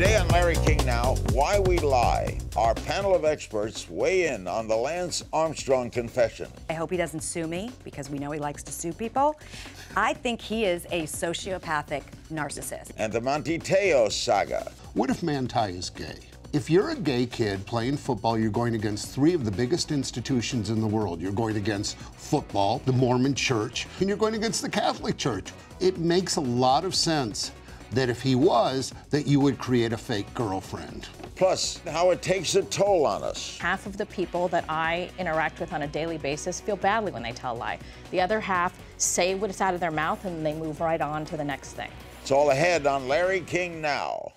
Today on Larry King Now, Why We Lie, our panel of experts weigh in on the Lance Armstrong confession. I hope he doesn't sue me, because we know he likes to sue people. I think he is a sociopathic narcissist. And the Manti Te'o saga. What if Manti is gay? If you're a gay kid playing football, you're going against three of the biggest institutions in the world. You're going against football, the Mormon Church, and you're going against the Catholic Church. It makes a lot of sense that if he was, that you would create a fake girlfriend. Plus, how it takes a toll on us. Half of the people that I interact with on a daily basis feel badly when they tell a lie. The other half say what's out of their mouth and they move right on to the next thing. It's all ahead on Larry King Now.